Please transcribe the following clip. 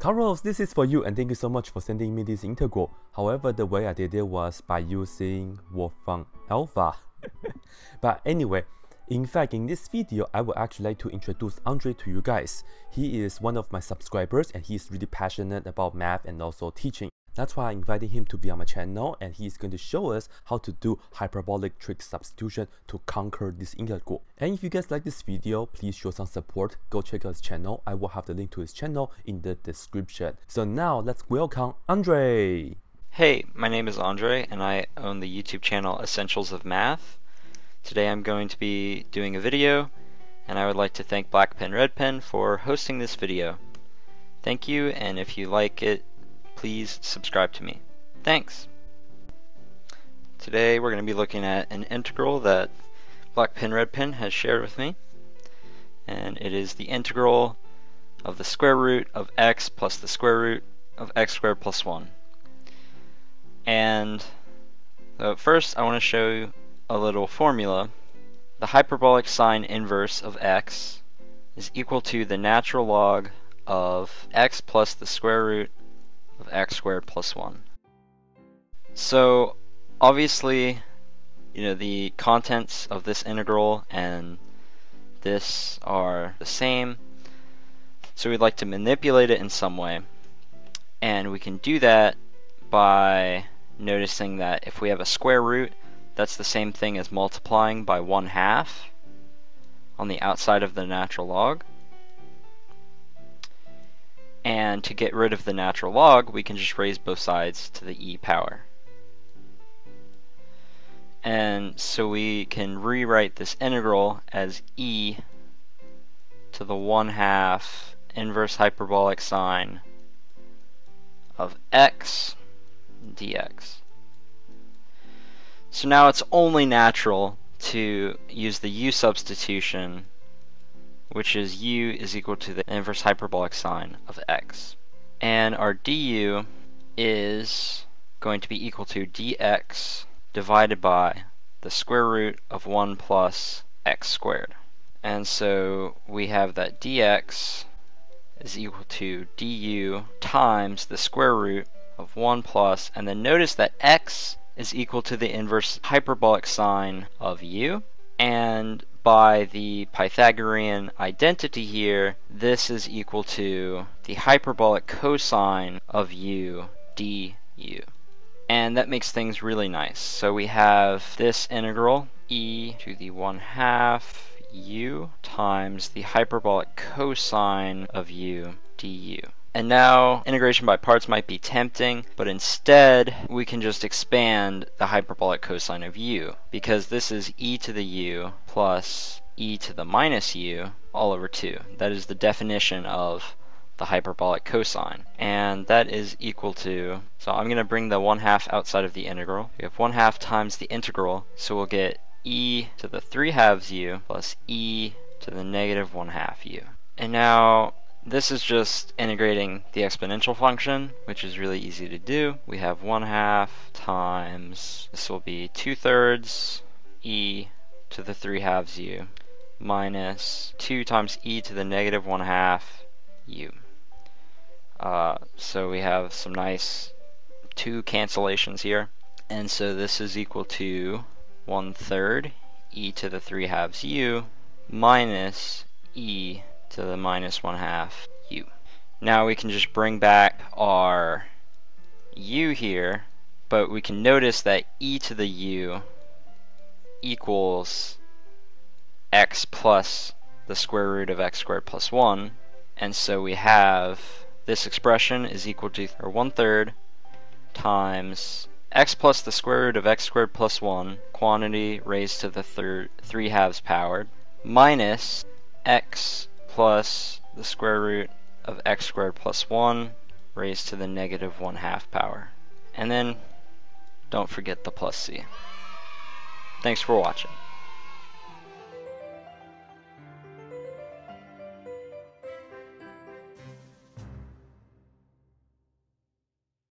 Carlos, this is for you and thank you so much for sending me this integral. However, the way I did it was by using Wolfram Alpha. But anyway, in fact, in this video, I would actually like to introduce Andre to you guys. He is one of my subscribers and he is really passionate about math and also teaching. That's why I invited him to be on my channel, and he is going to show us how to do hyperbolic trig substitution to conquer this integral. And if you guys like this video, please show some support. Go check out his channel. I will have the link to his channel in the description. So now let's welcome Andre. Hey, my name is Andre and I own the YouTube channel Essentials of Math. Today I'm going to be doing a video and I would like to thank BlackPenRedPen for hosting this video. Thank you, and if you like it, please subscribe to me. Thanks! Today we're going to be looking at an integral that BlackPenRedPen has shared with me, and it is the integral of the square root of x plus the square root of x squared plus 1. And first I want to show you a little formula. The hyperbolic sine inverse of x is equal to the natural log of x plus the square root of x squared plus 1. So obviously, you know, the contents of this integral and this are the same, so we'd like to manipulate it in some way, and we can do that by noticing that if we have a square root, that's the same thing as multiplying by 1/2 on the outside of the natural log. And to get rid of the natural log, we can just raise both sides to the e power. And so we can rewrite this integral as e to the 1/2 inverse hyperbolic sine of x dx. So now it's only natural to use the u substitution, which is u is equal to the inverse hyperbolic sine of x. And our du is going to be equal to dx divided by the square root of 1 plus x squared. And so we have that dx is equal to du times the square root of 1 plus, and then notice that x is equal to the inverse hyperbolic sine of u, and by the Pythagorean identity here, this is equal to the hyperbolic cosine of u du. And that makes things really nice. So we have this integral, e to the 1/2 u times the hyperbolic cosine of u du. And now integration by parts might be tempting, but instead we can just expand the hyperbolic cosine of u, because this is e to the u plus e to the minus u all over 2. That is the definition of the hyperbolic cosine, and that is equal to, so I'm going to bring the 1/2 outside of the integral. We have 1/2 times the integral, so we'll get e to the 3/2 u plus e to the negative 1/2 u. And now this is just integrating the exponential function, which is really easy to do. We have 1/2 times, this will be 2/3 e to the 3/2 u minus 2 times e to the negative 1/2 u. So we have some nice 2 cancellations here, and so this is equal to 1/3 e to the 3/2 u minus e to the minus 1/2 u. Now we can just bring back our u here, but we can notice that e to the u equals x plus the square root of x squared plus 1, and so we have this expression is equal to 1/3 times x plus the square root of x squared plus 1, quantity raised to the 3/2 power, minus x plus the square root of x squared plus 1 raised to the negative 1/2 power. And then don't forget the plus c. Thanks for watching.